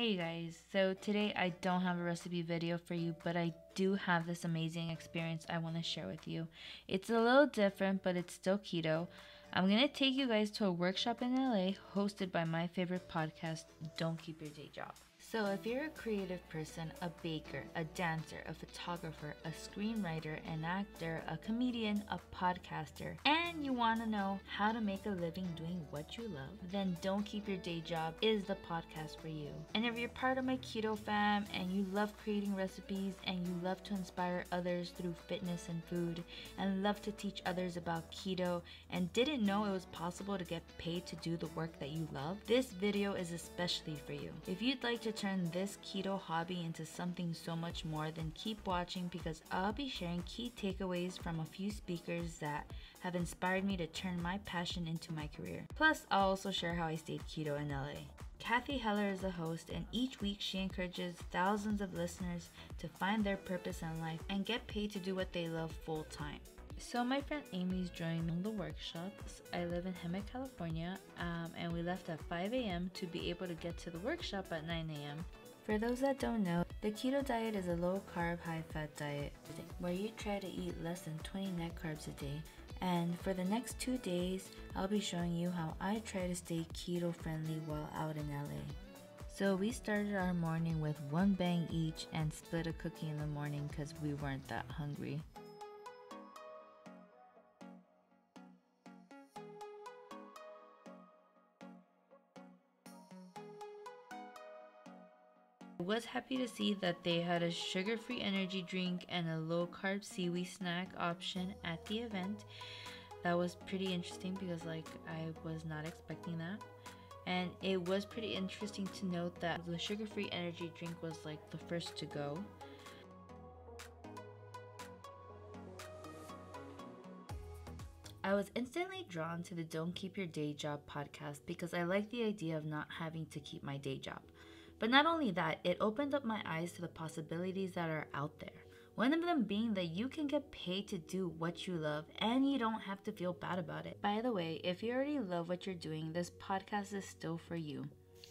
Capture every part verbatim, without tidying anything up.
Hey guys, so today I don't have a recipe video for you, but I do have this amazing experience I want to share with you. It's a little different, but it's still keto. I'm going to take you guys to a workshop in L A hosted by my favorite podcast, Don't Keep Your Day Job. So if you're a creative person, a baker, a dancer, a photographer, a screenwriter, an actor, a comedian, a podcaster, and you want to know how to make a living doing what you love, then Don't Keep Your Day Job is the podcast for you. And if you're part of my keto fam and you love creating recipes and you love to inspire others through fitness and food and love to teach others about keto and didn't know it was possible to get paid to do the work that you love, this video is especially for you. If you'd like to turn this keto hobby into something so much more, then keep watching because I'll be sharing key takeaways from a few speakers that have inspired me to turn my passion into my career. Plus, I'll also share how I stayed keto in L A. Cathy Heller is the host, and each week she encourages thousands of listeners to find their purpose in life and get paid to do what they love full time. So my friend Amy's joining the workshops. I live in Hemet, California, um, and we left at five a m to be able to get to the workshop at nine a m For those that don't know, the keto diet is a low-carb, high-fat diet where you try to eat less than twenty net carbs a day. And for the next two days, I'll be showing you how I try to stay keto-friendly while out in L A. So we started our morning with one bang each and split a cookie in the morning because we weren't that hungry. Was happy to see that they had a sugar-free energy drink and a low-carb seaweed snack option at the event. That was pretty interesting because like I was not expecting that, and it was pretty interesting to note that the sugar-free energy drink was like the first to go. I was instantly drawn to the Don't Keep Your Day Job podcast because I like the idea of not having to keep my day job. But not only that, it opened up my eyes to the possibilities that are out there. One of them being that you can get paid to do what you love and you don't have to feel bad about it. By the way, if you already love what you're doing, this podcast is still for you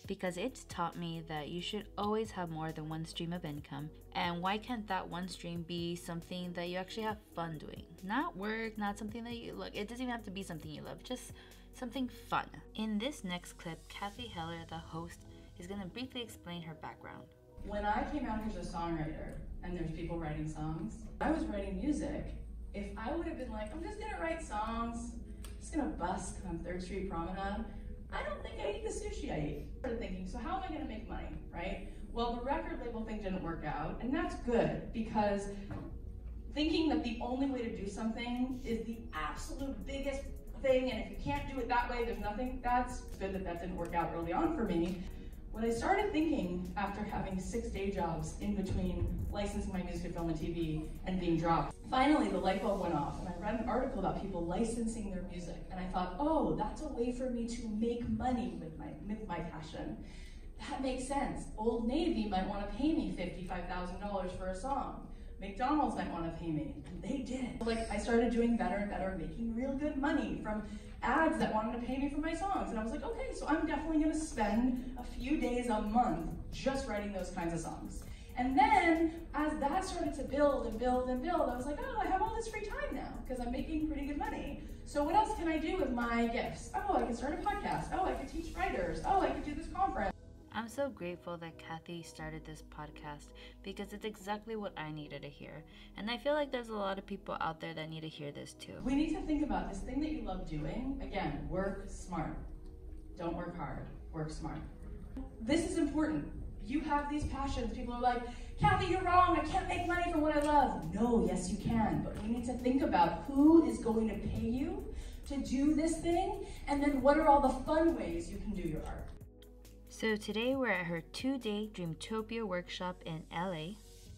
because it's taught me that you should always have more than one stream of income. And why can't that one stream be something that you actually have fun doing? Not work, not something that you look, it doesn't even have to be something you love, just something fun. In this next clip, Cathy Heller, the host, is going to briefly explain her background. When I came out as a songwriter, and there's people writing songs, I was writing music. If I would have been like, I'm just going to write songs, I'm just going to busk on Third Street Promenade, I don't think I eat the sushi I eat. I started thinking, so how am I going to make money, right? Well, the record label thing didn't work out, and that's good, because thinking that the only way to do something is the absolute biggest thing, and if you can't do it that way, there's nothing, that's good that that didn't work out early on for me. What I started thinking after having six day jobs in between licensing my music to film and T V and being dropped, finally the light bulb went off and I read an article about people licensing their music and I thought, oh, that's a way for me to make money with my, with my passion. That makes sense. Old Navy might want to pay me fifty-five thousand dollars for a song. McDonald's might want to pay me, and they did. Like, I started doing better and better, making real good money from ads that wanted to pay me for my songs, and I was like, okay, so I'm definitely gonna spend a few days a month just writing those kinds of songs. And then, as that started to build and build and build, I was like, oh, I have all this free time now, because I'm making pretty good money. So what else can I do with my gifts? Oh, I can start a podcast. Oh, I could teach writers. Oh, I could do this conference. I'm so grateful that Cathy started this podcast because it's exactly what I needed to hear. And I feel like there's a lot of people out there that need to hear this too. We need to think about this thing that you love doing. Again, work smart. Don't work hard. Work smart. This is important. You have these passions. People are like, Cathy, you're wrong. I can't make money from what I love. No, yes, you can. But we need to think about who is going to pay you to do this thing. And then what are all the fun ways you can do your art? So today we're at her two-day Dreamtopia workshop in L A.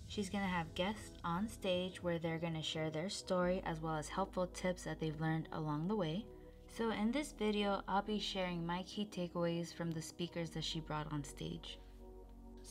She's going to have guests on stage where they're going to share their story as well as helpful tips that they've learned along the way. So in this video, I'll be sharing my key takeaways from the speakers that she brought on stage.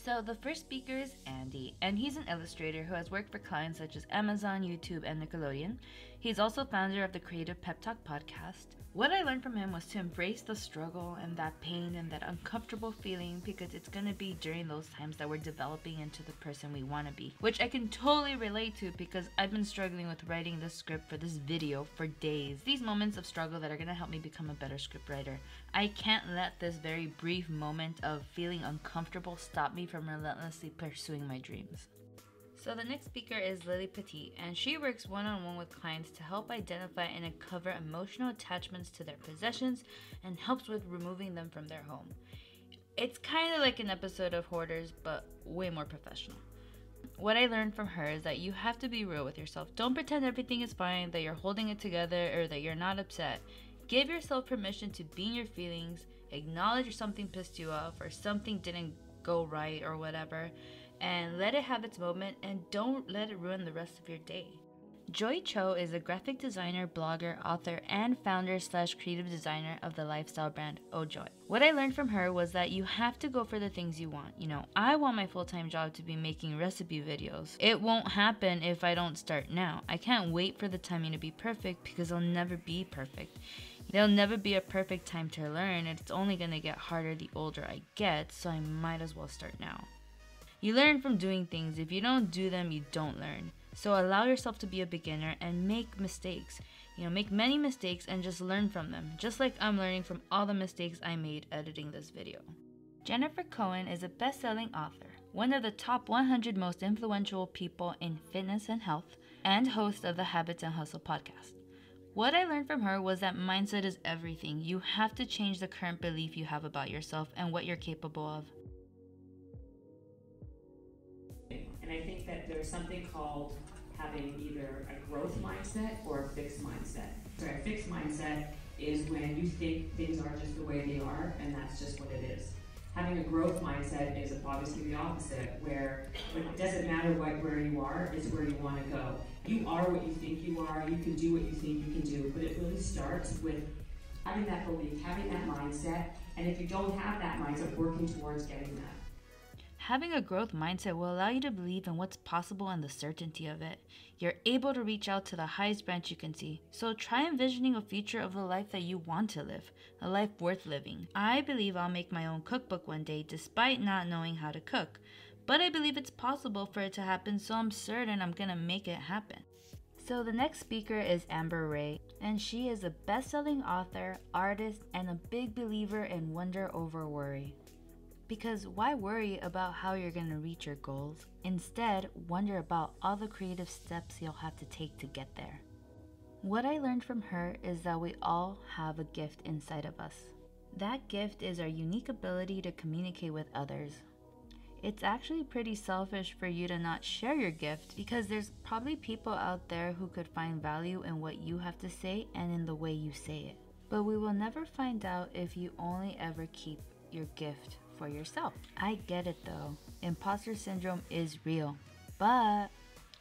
So the first speaker is Andy, and he's an illustrator who has worked for clients such as Amazon, YouTube, and Nickelodeon. He's also founder of the Creative Pep Talk podcast. What I learned from him was to embrace the struggle and that pain and that uncomfortable feeling, because it's going to be during those times that we're developing into the person we want to be, which I can totally relate to because I've been struggling with writing the script for this video for days. These moments of struggle that are going to help me become a better scriptwriter. I can't let this very brief moment of feeling uncomfortable stop me from relentlessly pursuing my dreams. So the next speaker is Lily Petit, and she works one-on-one with clients to help identify and uncover emotional attachments to their possessions and helps with removing them from their home. It's kind of like an episode of Hoarders, but way more professional. What I learned from her is that you have to be real with yourself. Don't pretend everything is fine, that you're holding it together, or that you're not upset. Give yourself permission to be in your feelings, acknowledge something pissed you off or something didn't go right or whatever, and let it have its moment, and don't let it ruin the rest of your day. Joy Cho is a graphic designer, blogger, author, and founder slash creative designer of the lifestyle brand Oh Joy. What I learned from her was that you have to go for the things you want. You know, I want my full-time job to be making recipe videos. It won't happen if I don't start now. I can't wait for the timing to be perfect because I'll never be perfect. There'll never be a perfect time to learn. It's only going to get harder the older I get, so I might as well start now. You learn from doing things. If you don't do them, you don't learn. So allow yourself to be a beginner and make mistakes. You know, make many mistakes and just learn from them. Just like I'm learning from all the mistakes I made editing this video. Jennifer Cohen is a best-selling author, one of the top one hundred most influential people in fitness and health, and host of the Habits and Hustle podcast. What I learned from her was that mindset is everything. You have to change the current belief you have about yourself and what you're capable of. And I think that there's something called having either a growth mindset or a fixed mindset. So a fixed mindset is when you think things are just the way they are, and that's just what it is. Having a growth mindset is obviously the opposite, where it doesn't matter what where you are, it's where you want to go. You are what you think you are, you can do what you think you can do, but it really starts with having that belief, having that mindset, and if you don't have that mindset, working towards getting that. Having a growth mindset will allow you to believe in what's possible and the certainty of it. You're able to reach out to the highest branch you can see. So try envisioning a future of the life that you want to live, a life worth living. I believe I'll make my own cookbook one day despite not knowing how to cook, but I believe it's possible for it to happen, so I'm certain I'm gonna make it happen. So the next speaker is Amber Rae, and she is a best-selling author, artist, and a big believer in wonder over worry. Because why worry about how you're going to reach your goals? Instead, wonder about all the creative steps you'll have to take to get there. What I learned from her is that we all have a gift inside of us. That gift is our unique ability to communicate with others. It's actually pretty selfish for you to not share your gift, because there's probably people out there who could find value in what you have to say and in the way you say it. But we will never find out if you only ever keep your gift for yourself. I get it though. Imposter syndrome is real. But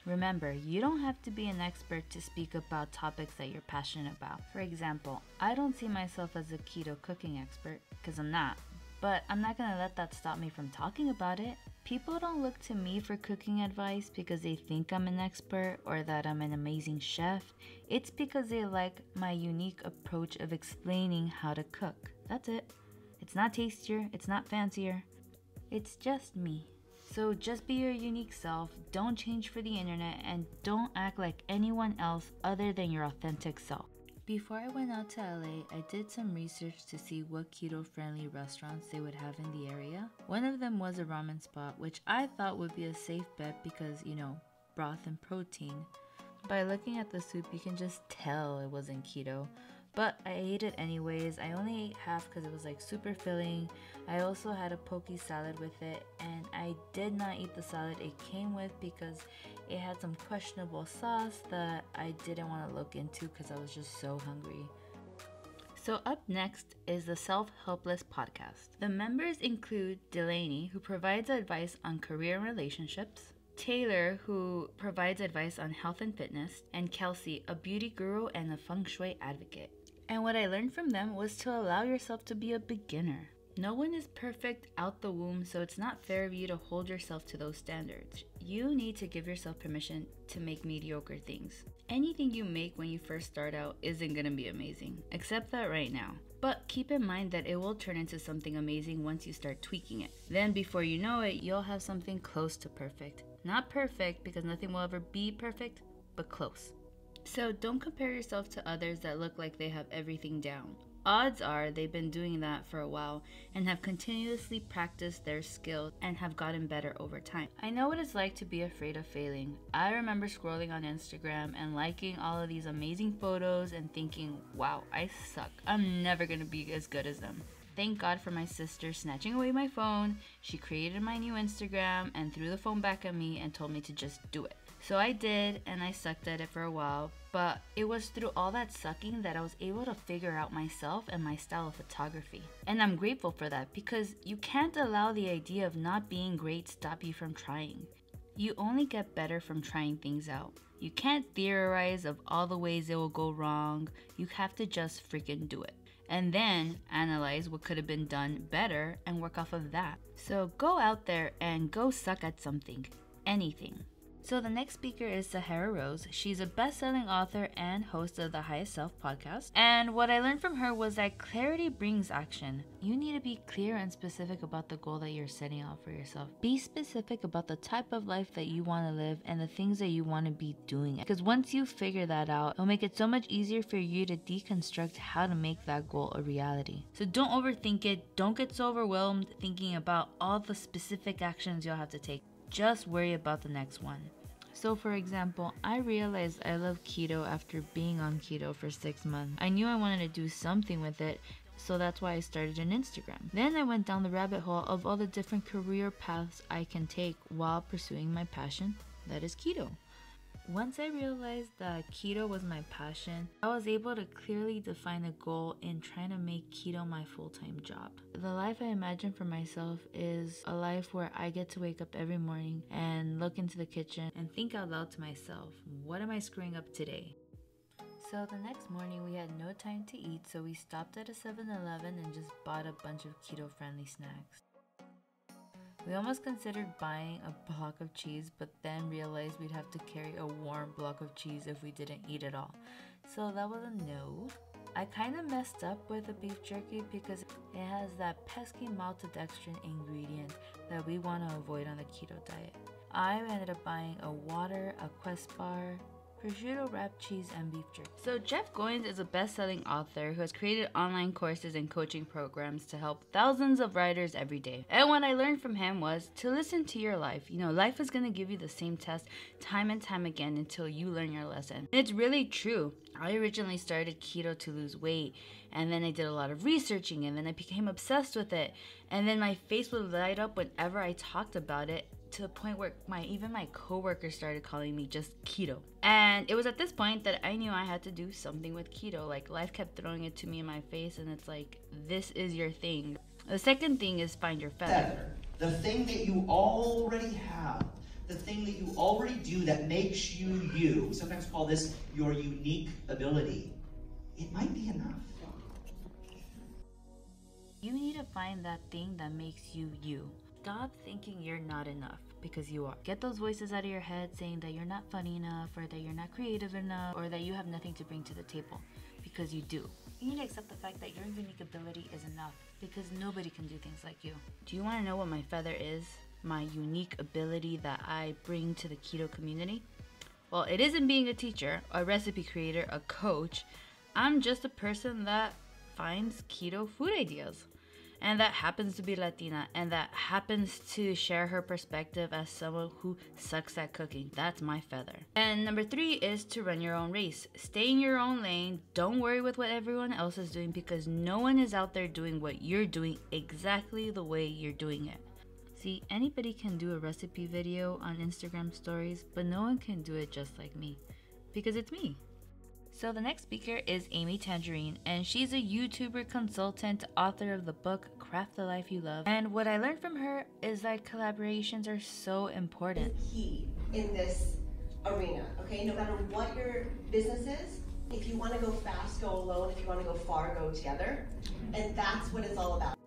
remember, you don't have to be an expert to speak about topics that you're passionate about. For example, I don't see myself as a keto cooking expert because I'm not, but I'm not going to let that stop me from talking about it. People don't look to me for cooking advice because they think I'm an expert or that I'm an amazing chef. It's because they like my unique approach of explaining how to cook. That's it. It's not tastier, it's not fancier, it's just me. So just be your unique self, don't change for the internet, and don't act like anyone else other than your authentic self. Before I went out to L A, I did some research to see what keto-friendly restaurants they would have in the area. One of them was a ramen spot, which I thought would be a safe bet because, you know, broth and protein. By looking at the soup, you can just tell it wasn't keto. But I ate it anyways. I only ate half because it was like super filling. I also had a poke salad with it, and I did not eat the salad it came with because it had some questionable sauce that I didn't want to look into because I was just so hungry. So up next is the Self Helpless Podcast. The members include Delaney, who provides advice on career and relationships, Taylor, who provides advice on health and fitness, and Kelsey, a beauty guru and a feng shui advocate. And what I learned from them was to allow yourself to be a beginner. No one is perfect out the womb, so it's not fair of you to hold yourself to those standards. You need to give yourself permission to make mediocre things. Anything you make when you first start out isn't going to be amazing. Accept that right now. But keep in mind that it will turn into something amazing once you start tweaking it. Then before you know it, you'll have something close to perfect. Not perfect, because nothing will ever be perfect, but close. So don't compare yourself to others that look like they have everything down. Odds are they've been doing that for a while and have continuously practiced their skills and have gotten better over time. I know what it's like to be afraid of failing. I remember scrolling on Instagram and liking all of these amazing photos and thinking, wow, I suck. I'm never going to be as good as them. Thank God for my sister snatching away my phone. She created my new Instagram and threw the phone back at me and told me to just do it. So I did, and I sucked at it for a while, but it was through all that sucking that I was able to figure out myself and my style of photography. And I'm grateful for that, because you can't allow the idea of not being great stop you from trying. You only get better from trying things out. You can't theorize of all the ways it will go wrong. You have to just freaking do it. And then analyze what could have been done better and work off of that. So go out there and go suck at something, anything. So the next speaker is Sahara Rose. She's a best-selling author and host of the Highest Self podcast. And what I learned from her was that clarity brings action. You need to be clear and specific about the goal that you're setting out for yourself. Be specific about the type of life that you want to live and the things that you want to be doing. Because once you figure that out, it'll make it so much easier for you to deconstruct how to make that goal a reality. So don't overthink it. Don't get so overwhelmed thinking about all the specific actions you'll have to take. Just worry about the next one. So for example, I realized I love keto after being on keto for six months. I knew I wanted to do something with it, so that's why I started an Instagram. Then I went down the rabbit hole of all the different career paths I can take while pursuing my passion, that is keto. Once I realized that keto was my passion, I was able to clearly define a goal in trying to make keto my full-time job. The life I imagine for myself is a life where I get to wake up every morning and look into the kitchen and think out loud to myself, what am I screwing up today? So the next morning we had no time to eat, so we stopped at a seven eleven and just bought a bunch of keto-friendly snacks. We almost considered buying a block of cheese, but then realized we'd have to carry a warm block of cheese if we didn't eat at all. So that was a no. I kinda messed up with the beef jerky because it has that pesky maltodextrin ingredient that we want to avoid on the keto diet. I ended up buying a water, a Quest bar, prosciutto wrapped cheese, and beef jerky. So Jeff Goins is a best-selling author who has created online courses and coaching programs to help thousands of writers every day. And what I learned from him was to listen to your life. You know, life is going to give you the same test time and time again until you learn your lesson. And it's really true. I originally started keto to lose weight, and then I did a lot of researching, and then I became obsessed with it. And then my face would light up whenever I talked about it, to the point where my even my coworkers started calling me just keto. And it was at this point that I knew I had to do something with keto. Like, life kept throwing it to me in my face, and it's like, this is your thing. The second thing is find your feather. The thing that you already have, the thing that you already do that makes you you. Sometimes call this your unique ability. It might be enough. You need to find that thing that makes you you. Stop thinking you're not enough, because you are. Get those voices out of your head saying that you're not funny enough, or that you're not creative enough, or that you have nothing to bring to the table, because you do. You need to accept the fact that your unique ability is enough, because nobody can do things like you. Do you want to know what my feather is? My unique ability that I bring to the keto community? Well, it isn't being a teacher, a recipe creator, a coach. I'm just a person that finds keto food ideas. And that happens to be Latina, and that happens to share her perspective as someone who sucks at cooking. That's my feather. And number three is to run your own race. Stay in your own lane. Don't worry with what everyone else is doing, because no one is out there doing what you're doing exactly the way you're doing it. See, anybody can do a recipe video on Instagram stories, but no one can do it just like me, because it's me. So the next speaker is Amy Tangerine, and she's a YouTuber, consultant, author of the book Craft the Life You Love. And what I learned from her is that collaborations are so important. It's key in this arena, okay? No matter what your business is, if you want to go fast, go alone. If you want to go far, go together. And that's what it's all about.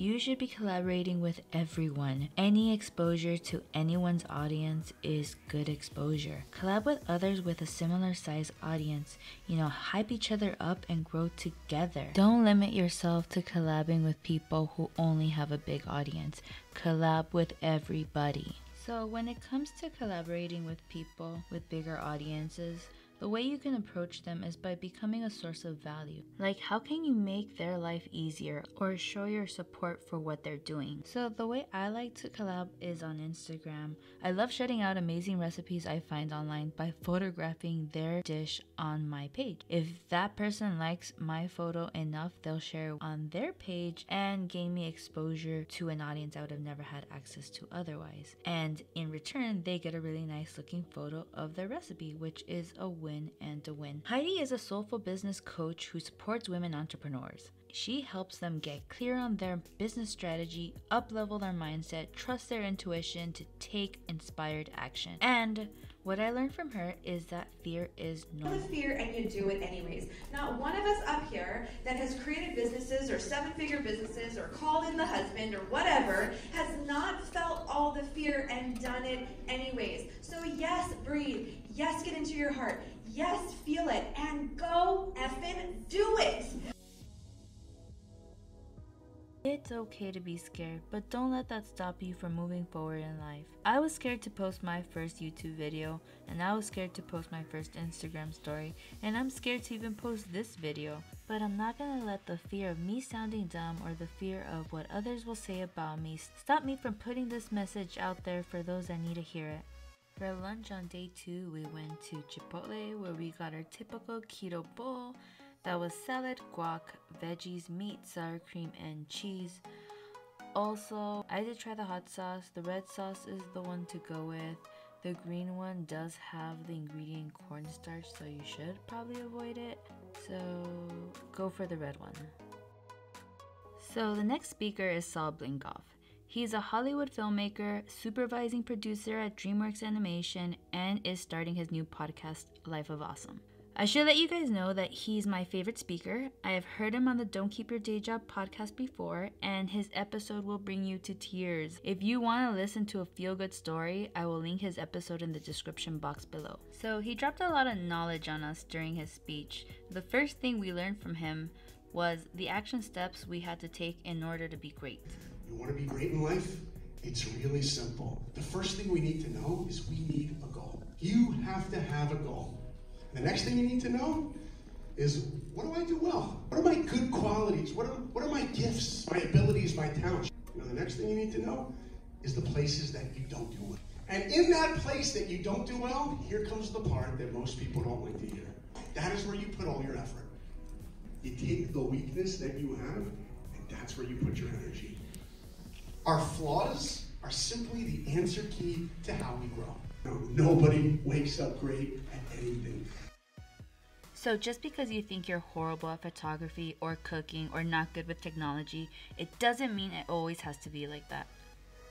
you should be collaborating with everyone. Any exposure to anyone's audience is good exposure. Collab with others with a similar size audience. You know, hype each other up and grow together. Don't limit yourself to collabing with people who only have a big audience. Collab with everybody. So when it comes to collaborating with people with bigger audiences, the way you can approach them is by becoming a source of value. Like, how can you make their life easier or show your support for what they're doing? So the way I like to collab is on Instagram. I love shouting out amazing recipes I find online by photographing their dish on my page. If that person likes my photo enough, they'll share on their page and gain me exposure to an audience I would have never had access to otherwise. And in return, they get a really nice looking photo of their recipe, which is a win and to win. Heidi is a soulful business coach who supports women entrepreneurs. She helps them get clear on their business strategy, up-level their mindset, trust their intuition to take inspired action. And what I learned from her is that fear is normal. With fear, and you do it anyways. Not one of us up here that has created businesses or seven-figure businesses or called in the husband or whatever has not felt all the fear and done it anyways. So yes, breathe. Yes, get into your heart. Yes, feel it. And go effing do it. It's okay to be scared, but don't let that stop you from moving forward in life. I was scared to post my first YouTube video, and I was scared to post my first Instagram story, and I'm scared to even post this video. But I'm not gonna let the fear of me sounding dumb or the fear of what others will say about me stop me from putting this message out there for those that need to hear it. For lunch on day two, we went to Chipotle, where we got our typical keto bowl. That was salad, guac, veggies, meat, sour cream, and cheese. Also, I did try the hot sauce. The red sauce is the one to go with. The green one does have the ingredient cornstarch, so you should probably avoid it. So go for the red one. So the next speaker is Saul Blinkoff. He's a Hollywood filmmaker, supervising producer at DreamWorks Animation, and is starting his new podcast, Life of Awesome. I should let you guys know that he's my favorite speaker. I have heard him on the Don't Keep Your Day Job podcast before, and his episode will bring you to tears. If you want to listen to a feel-good story, I will link his episode in the description box below. So he dropped a lot of knowledge on us during his speech. The first thing we learned from him was the action steps we had to take in order to be great. You want to be great in life? It's really simple. The first thing we need to know is we need a goal. You have to have a goal. The next thing you need to know is, what do I do well? What are my good qualities? What are, what are my gifts, my abilities, my talents? You know, the next thing you need to know is the places that you don't do well. And in that place that you don't do well, here comes the part that most people don't like to hear. That is where you put all your effort. You take the weakness that you have, and that's where you put your energy. Our flaws are simply the answer key to how we grow. Nobody wakes up great at anything. So just because you think you're horrible at photography or cooking or not good with technology, it doesn't mean it always has to be like that.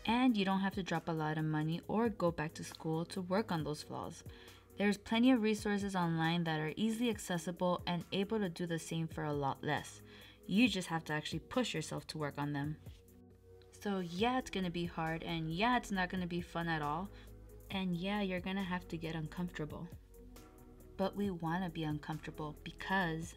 And you don't have to drop a lot of money or go back to school to work on those flaws. There's plenty of resources online that are easily accessible and able to do the same for a lot less. You just have to actually push yourself to work on them. So yeah, it's gonna be hard, and yeah, it's not gonna be fun at all. And yeah, you're gonna have to get uncomfortable. But we wanna be uncomfortable because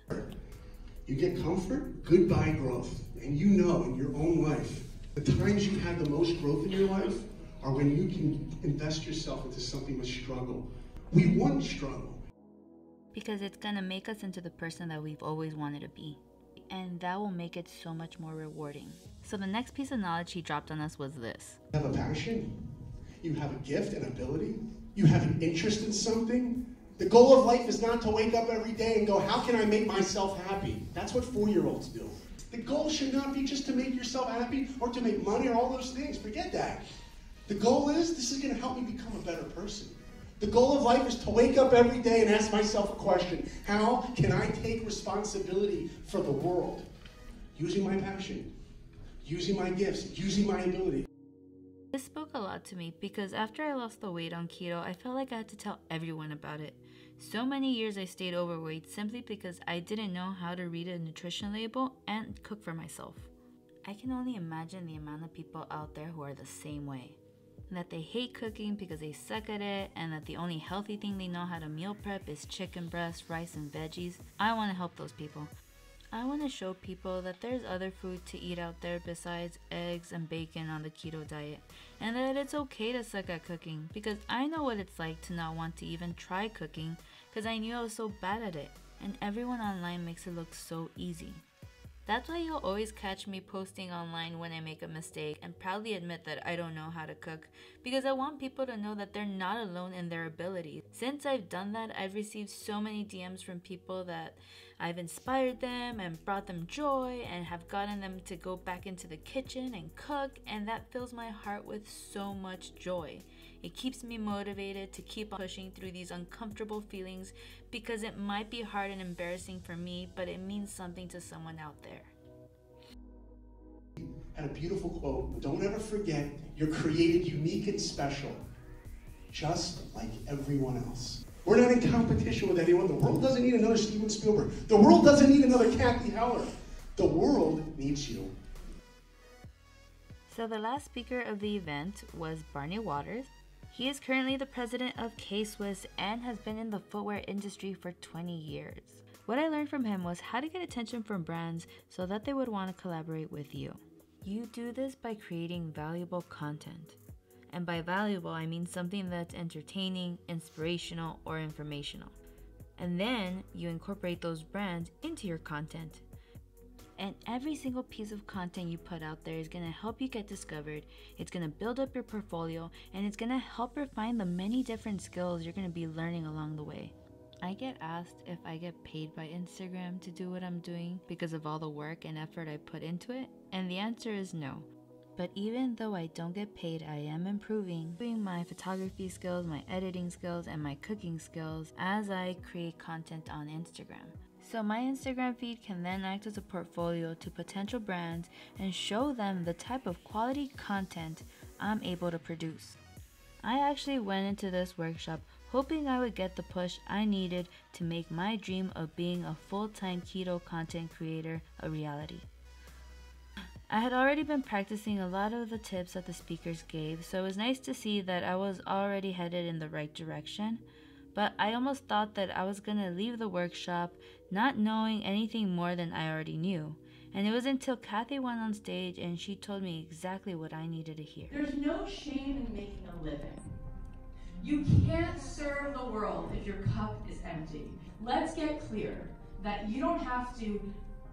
you get comfort, goodbye growth. And you know in your own life, the times you have the most growth in your life are when you can invest yourself into something with struggle. We want struggle. Because it's gonna make us into the person that we've always wanted to be. And that will make it so much more rewarding. So the next piece of knowledge he dropped on us was this. I have a passion. You have a gift and ability. You have an interest in something. The goal of life is not to wake up every day and go, how can I make myself happy? That's what four-year-olds do. The goal should not be just to make yourself happy or to make money or all those things. Forget that. The goal is, this is going to help me become a better person. The goal of life is to wake up every day and ask myself a question. How can I take responsibility for the world? Using my passion, using my gifts, using my ability. This spoke a lot to me because after I lost the weight on keto, I felt like I had to tell everyone about it. So many years I stayed overweight simply because I didn't know how to read a nutrition label and cook for myself. I can only imagine the amount of people out there who are the same way. That they hate cooking because they suck at it, and that the only healthy thing they know how to meal prep is chicken breast, rice, and veggies. I want to help those people. I want to show people that there's other food to eat out there besides eggs and bacon on the keto diet, and that it's okay to suck at cooking, because I know what it's like to not want to even try cooking because I knew I was so bad at it, and everyone online makes it look so easy. That's why you'll always catch me posting online when I make a mistake and proudly admit that I don't know how to cook, because I want people to know that they're not alone in their abilities. Since I've done that, I've received so many D Ms from people that I've inspired them and brought them joy and have gotten them to go back into the kitchen and cook, and that fills my heart with so much joy. It keeps me motivated to keep pushing through these uncomfortable feelings, because it might be hard and embarrassing for me, but it means something to someone out there. And a beautiful quote, don't ever forget, you're created unique and special, just like everyone else. We're not in competition with anyone. The world doesn't need another Steven Spielberg. The world doesn't need another Cathy Heller. The world needs you. So the last speaker of the event was Barney Waters. He is currently the president of K-Swiss and has been in the footwear industry for twenty years. What I learned from him was how to get attention from brands so that they would want to collaborate with you. You do this by creating valuable content. And by valuable, I mean something that's entertaining, inspirational, or informational. And then you incorporate those brands into your content. And every single piece of content you put out there is going to help you get discovered, it's going to build up your portfolio, and it's going to help refine the many different skills you're going to be learning along the way. I get asked if I get paid by Instagram to do what I'm doing because of all the work and effort I put into it, and the answer is no. But even though I don't get paid, I am improving doing my photography skills, my editing skills, and my cooking skills as I create content on Instagram. So my Instagram feed can then act as a portfolio to potential brands and show them the type of quality content I'm able to produce. I actually went into this workshop hoping I would get the push I needed to make my dream of being a full-time keto content creator a reality. I had already been practicing a lot of the tips that the speakers gave, so it was nice to see that I was already headed in the right direction. But I almost thought that I was going to leave the workshop not knowing anything more than I already knew. And it was until Cathy went on stage and she told me exactly what I needed to hear. There's no shame in making a living. You can't serve the world if your cup is empty. Let's get clear that you don't have to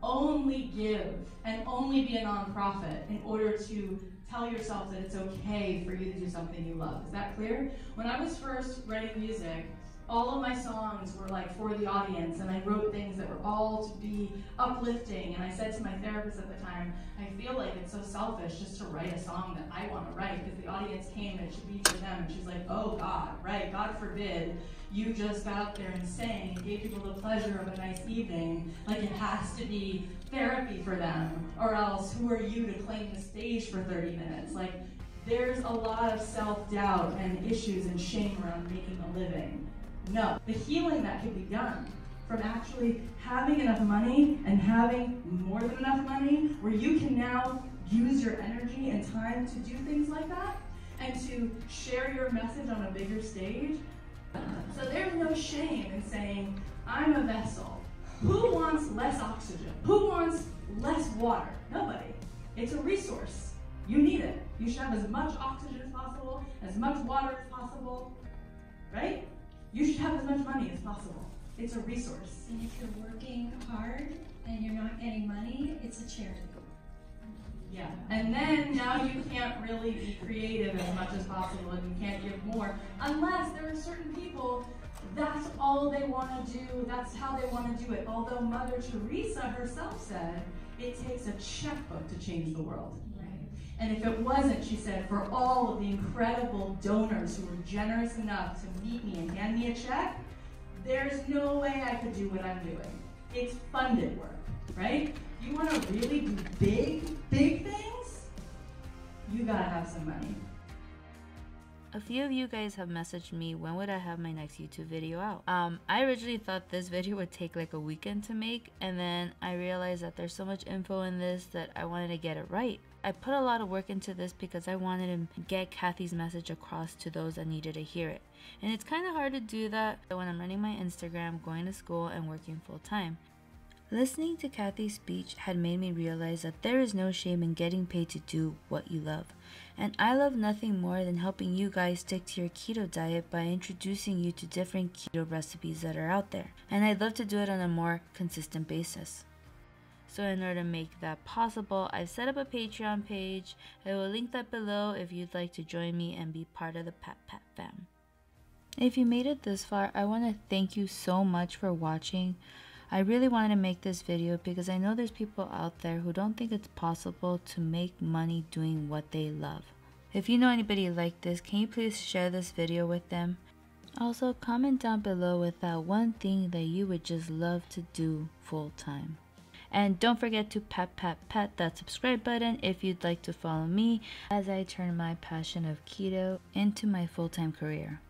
only give and only be a nonprofit in order to tell yourself that it's okay for you to do something you love. Is that clear? When I was first writing music, all of my songs were like for the audience, and I wrote things that were all to be uplifting, and I said to my therapist at the time, I feel like it's so selfish just to write a song that I want to write because the audience came and it should be for them. And she's like, oh God, right, God forbid you just got up there and sang and gave people the pleasure of a nice evening. Like it has to be therapy for them, or else who are you to claim the stage for thirty minutes? Like there's a lot of self-doubt and issues and shame around making a living. No, the healing that can be done from actually having enough money and having more than enough money where you can now use your energy and time to do things like that and to share your message on a bigger stage. So there's no shame in saying, I'm a vessel. Who wants less oxygen? Who wants less water? Nobody. It's a resource. You need it. You should have as much oxygen as possible, as much water as possible, right? You should have as much money as possible. It's a resource. And if you're working hard and you're not getting money, it's a charity. Yeah, and then now you can't really be creative as much as possible and you can't give more, unless there are certain people, that's all they want to do, that's how they want to do it. Although Mother Teresa herself said, it takes a checkbook to change the world. And if it wasn't, she said, for all of the incredible donors who were generous enough to meet me and hand me a check, there's no way I could do what I'm doing. It's funded work, right? You want to really do big, big things? You gotta have some money. A few of you guys have messaged me, when would I have my next YouTube video out? Um, I originally thought this video would take like a weekend to make, and then I realized that there's so much info in this that I wanted to get it right. I put a lot of work into this because I wanted to get Cathy's message across to those that needed to hear it. And it's kind of hard to do that when I'm running my Instagram, going to school, and working full time. Listening to Cathy's speech had made me realize that there is no shame in getting paid to do what you love. And I love nothing more than helping you guys stick to your keto diet by introducing you to different keto recipes that are out there. And I'd love to do it on a more consistent basis. So in order to make that possible, I've set up a Patreon page. I will link that below if you'd like to join me and be part of the Pat Pat fam. If you made it this far, I want to thank you so much for watching. I really wanted to make this video because I know there's people out there who don't think it's possible to make money doing what they love. If you know anybody like this, can you please share this video with them? Also, comment down below with that one thing that you would just love to do full time. And don't forget to pat pat pat that subscribe button if you'd like to follow me as I turn my passion of keto into my full-time career.